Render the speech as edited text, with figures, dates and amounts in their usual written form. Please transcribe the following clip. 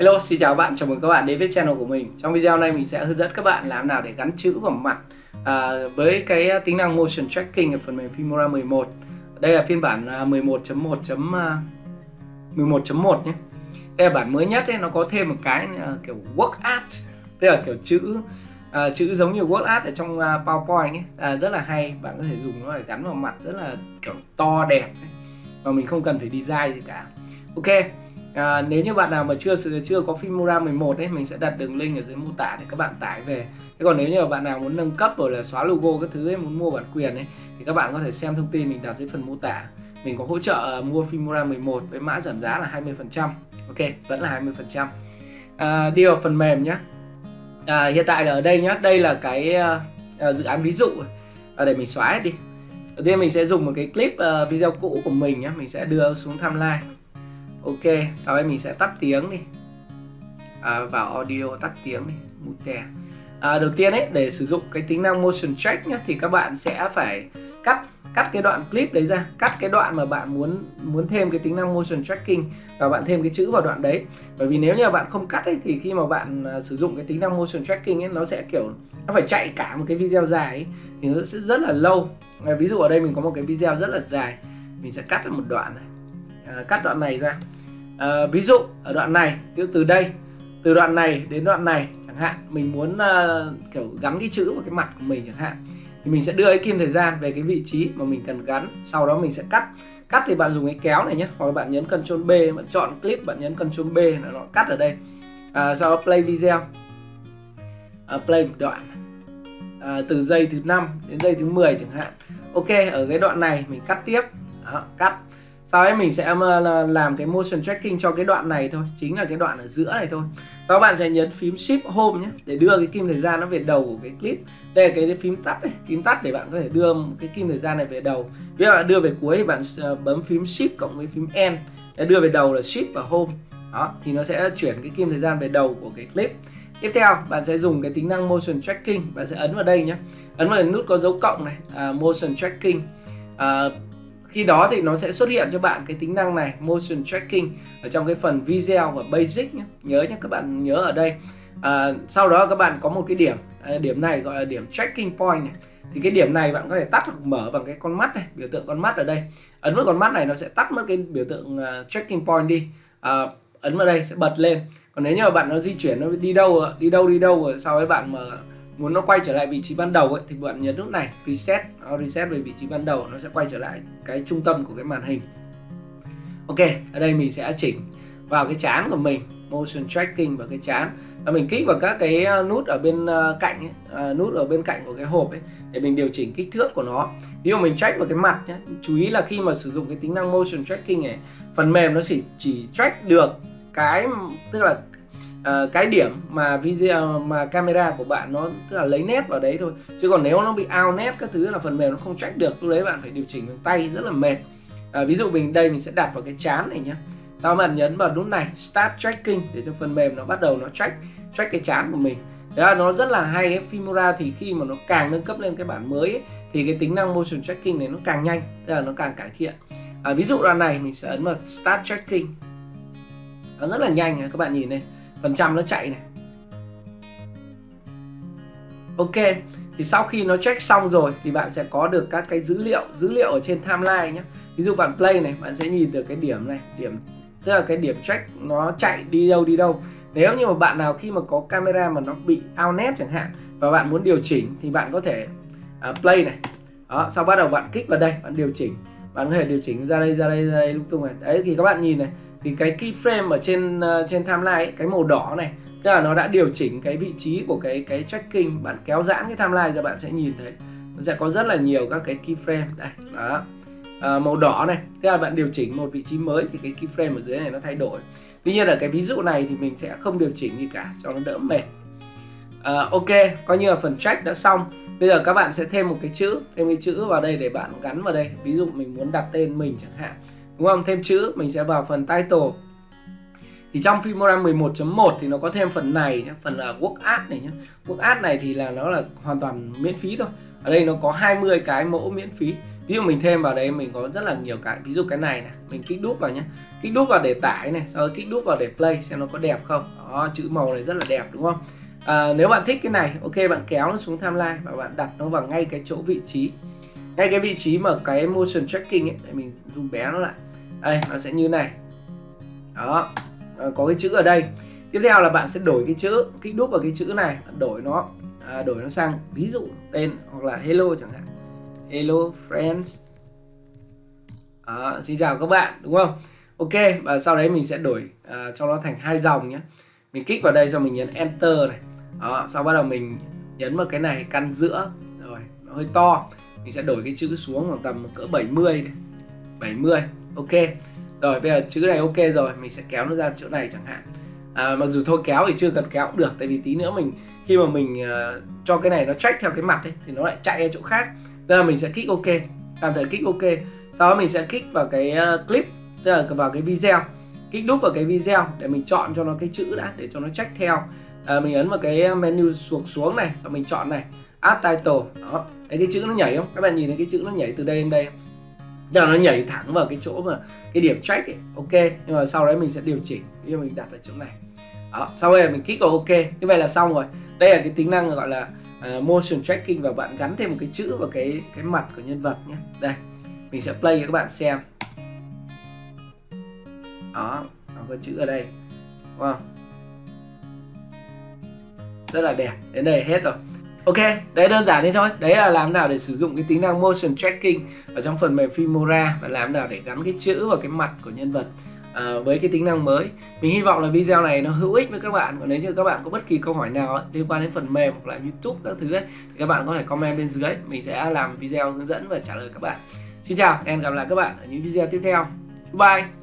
Hello, xin chào bạn, chào mừng các bạn đến với channel của mình. Trong video này mình sẽ hướng dẫn các bạn làm nào để gắn chữ vào mặt với cái tính năng Motion Tracking ở phần mềm Filmora 11. Đây là phiên bản 11.1 nhé. Đây là bản mới nhất ấy, nó có thêm một cái kiểu Word Art, tức là kiểu chữ giống như Word Art ở trong PowerPoint ấy. Rất là hay, bạn có thể dùng nó để gắn vào mặt rất là kiểu to đẹp ấy. Và mình không cần phải design gì cả. Ok. Nếu như bạn nào mà chưa có Filmora 11 ấy, mình sẽ đặt đường link ở dưới mô tả để các bạn tải về. Thế còn nếu như bạn nào muốn nâng cấp rồi là xóa logo các thứ ấy, muốn mua bản quyền ấy, thì các bạn có thể xem thông tin mình đặt dưới phần mô tả. Mình có hỗ trợ mua Filmora 11 với mã giảm giá là 20%. Ok, vẫn là 20%. Đi vào phần mềm nhé. Hiện tại là ở đây nhé, đây là cái dự án ví dụ. Để mình xóa hết đi. Đầu tiên mình sẽ dùng một cái clip video cũ của mình nhé, mình sẽ đưa xuống timeline. Ok, sau đây mình sẽ tắt tiếng đi, vào audio tắt tiếng đi, mute. Đầu tiên ấy, để sử dụng cái tính năng motion track nhá, thì các bạn sẽ phải cắt cái đoạn clip đấy ra, cắt cái đoạn mà bạn muốn thêm cái tính năng motion tracking và bạn thêm cái chữ vào đoạn đấy. Bởi vì nếu như là bạn không cắt ấy, thì khi mà bạn sử dụng cái tính năng motion tracking ấy, nó sẽ kiểu nó phải chạy cả một cái video dài ấy, thì nó sẽ rất là lâu. Ví dụ ở đây mình có một cái video rất là dài, mình sẽ cắt được một đoạn này. Cắt đoạn này ra. Ví dụ ở đoạn này, từ đây, từ đoạn này đến đoạn này chẳng hạn, mình muốn kiểu gắn cái chữ vào cái mặt của mình chẳng hạn, thì mình sẽ đưa cái kim thời gian về cái vị trí mà mình cần gắn, sau đó mình sẽ cắt. Thì bạn dùng cái kéo này nhé, hoặc là bạn nhấn Ctrl B, bạn chọn clip, bạn nhấn Ctrl B là nó cắt ở đây. Sau đó play video, play một đoạn, từ giây thứ 5 đến giây thứ 10 chẳng hạn. Ok, ở cái đoạn này mình cắt tiếp. Đó, cắt. Sau đấy mình sẽ làm cái motion tracking cho cái đoạn này thôi, chính là cái đoạn ở giữa này thôi. Sau đó bạn sẽ nhấn phím Shift Home nhé, để đưa cái kim thời gian nó về đầu của cái clip. Đây là cái phím tắt này, phím tắt để bạn có thể đưa cái kim thời gian này về đầu. Ví dụ bạn đưa về cuối thì bạn bấm phím Shift cộng với phím End để đưa về đầu là Shift và Home. Đó, thì nó sẽ chuyển cái kim thời gian về đầu của cái clip. Tiếp theo bạn sẽ dùng cái tính năng motion tracking, bạn sẽ ấn vào đây nhé, ấn vào nút có dấu cộng này, motion tracking. Khi đó thì nó sẽ xuất hiện cho bạn cái tính năng này, motion tracking, ở trong cái phần video và basic nhé. Nhớ nhé, các bạn nhớ ở đây. Sau đó các bạn có một cái điểm này gọi là điểm tracking point này. Thì cái điểm này bạn có thể tắt hoặc mở bằng cái con mắt này, biểu tượng con mắt ở đây. Ấn vào con mắt này nó sẽ tắt mất cái biểu tượng tracking point đi. Ấn vào đây sẽ bật lên. Còn nếu như mà bạn nó di chuyển, nó đi đâu rồi, sau đấy bạn mà muốn nó quay trở lại vị trí ban đầu ấy, thì bạn nhấn nút này, reset, nó reset về vị trí ban đầu, nó sẽ quay trở lại cái trung tâm của cái màn hình. Ok, ở đây mình sẽ chỉnh vào cái trán của mình, motion tracking vào cái trán. Và mình kích vào các cái nút ở bên cạnh ấy, nút ở bên kạnh của cái hộp ấy, để mình điều chỉnh kích thước của nó. Ví dụ mình track vào cái mặt nhé. Chú ý là khi mà sử dụng cái tính năng motion tracking này, phần mềm nó chỉ track được cái, tức là cái điểm mà video mà camera của bạn nó, tức là lấy nét vào đấy thôi, chứ còn nếu nó bị out nét các thứ là phần mềm nó không track được. Lúc đấy bạn phải điều chỉnh bằng tay rất là mệt. Ví dụ mình đây mình sẽ đặt vào cái trán này nhé, sau bạn nhấn vào nút này start tracking để cho phần mềm nó bắt đầu nó track cái trán của mình. Đó là nó rất là hay ấy. Filmora thì khi mà nó càng nâng cấp lên cái bản mới ấy, thì cái tính năng motion tracking này nó càng nhanh, tức là nó càng cải thiện. Ví dụ đoạn này mình sẽ ấn vào start tracking, nó rất là nhanh, các bạn nhìn đây, phần trăm nó chạy này. Ok, thì sau khi nó check xong rồi thì bạn sẽ có được các cái dữ liệu ở trên timeline nhé. Ví dụ bạn play này, bạn sẽ nhìn được cái điểm này, tức là cái điểm check nó chạy đi đâu. Nếu như mà bạn nào khi mà có camera mà nó bị out nét chẳng hạn và bạn muốn điều chỉnh thì bạn có thể play này. Đó, sau bắt đầu bạn kích vào đây, bạn điều chỉnh. Bạn có thể điều chỉnh ra đây lung tung này. Đấy thì các bạn nhìn này, thì cái keyframe ở trên timeline ấy, cái màu đỏ này, tức là nó đã điều chỉnh cái vị trí của cái tracking. Bạn kéo giãn cái timeline ra bạn sẽ nhìn thấy nó sẽ có rất là nhiều các cái keyframe đây. Đó. Màu đỏ này, tức là bạn điều chỉnh một vị trí mới thì cái keyframe ở dưới này nó thay đổi. Tuy nhiên ở cái ví dụ này thì mình sẽ không điều chỉnh gì cả cho nó đỡ mệt. Ok, coi như là phần track đã xong. Bây giờ các bạn sẽ thêm một cái chữ, vào đây để bạn gắn vào đây. Ví dụ mình muốn đặt tên mình chẳng hạn, đúng không? Thêm chữ, mình sẽ vào phần title. Thì trong Filmora 11.1 thì nó có thêm phần này nhé, phần là Work Art này nhé. Work Art này thì là nó là hoàn toàn miễn phí thôi. Ở đây nó có 20 cái mẫu miễn phí. Ví dụ mình thêm vào đấy mình có rất là nhiều cái, ví dụ cái này này, mình kích đúp vào nhé, kích đúp vào để tải này, sau đó kích đúp vào để play xem nó có đẹp không. Đó, chữ màu này rất là đẹp đúng không? Nếu bạn thích cái này, ok, bạn kéo nó xuống timeline và bạn đặt nó vào ngay cái chỗ vị trí, ngay cái vị trí mà cái motion tracking ấy. Để mình zoom bé nó lại, đây nó sẽ như này. Đó, có cái chữ ở đây. Tiếp theo là bạn sẽ đổi cái chữ, kích đúp vào cái chữ này, bạn đổi nó sang ví dụ tên hoặc là hello chẳng hạn, hello friends. Đó, xin chào các bạn đúng không? Ok, và sau đấy mình sẽ đổi cho nó thành hai dòng nhé. Mình kích vào đây xong mình nhấn enter này. Đó, sau bắt đầu mình nhấn vào cái này căn giữa rồi, nó hơi to. Mình sẽ đổi cái chữ xuống khoảng tầm cỡ 70 này. 70. Ok. Rồi bây giờ chữ này ok rồi, mình sẽ kéo nó ra chỗ này chẳng hạn. Mặc dù thôi kéo thì chưa cần kéo cũng được, tại vì tí nữa mình khi mà mình cho cái này nó track theo cái mặt ấy, thì nó lại chạy ra chỗ khác. Tức là mình sẽ kích ok, tạm thời kích ok. Sau đó mình sẽ kích vào cái clip, tức là vào cái video, kích đúp vào cái video để mình chọn cho nó cái chữ đã, để cho nó check theo. Mình ấn vào cái menu xuống xuống này, xong mình chọn này add title. Đó, đấy, cái chữ nó nhảy không? Các bạn nhìn thấy cái chữ nó nhảy từ đây đến đây, giờ nó nhảy thẳng vào cái chỗ mà cái điểm check ấy. Ok, nhưng mà sau đấy mình sẽ điều chỉnh, ví dụ mình đặt ở chỗ này. Đó, sau đây mình kích vào ok, như vậy là xong rồi. Đây là cái tính năng gọi là motion tracking, và bạn gắn thêm một cái chữ vào cái mặt của nhân vật nhé. Đây, mình sẽ play cho các bạn xem. Đó, nó có chữ ở đây đúng không? Rất là đẹp. Đến đây hết rồi. Ok, đấy đơn giản thế thôi. Đấy là làm nào để sử dụng cái tính năng motion tracking ở trong phần mềm Filmora, và làm nào để gắn cái chữ vào cái mặt của nhân vật với cái tính năng mới. Mình hy vọng là video này nó hữu ích với các bạn. Còn nếu như các bạn có bất kỳ câu hỏi nào ấy, liên quan đến phần mềm hoặc là YouTube các thứ ấy, thì các bạn có thể comment bên dưới, mình sẽ làm video hướng dẫn và trả lời các bạn. Xin chào, hẹn gặp lại các bạn ở những video tiếp theo. Bye.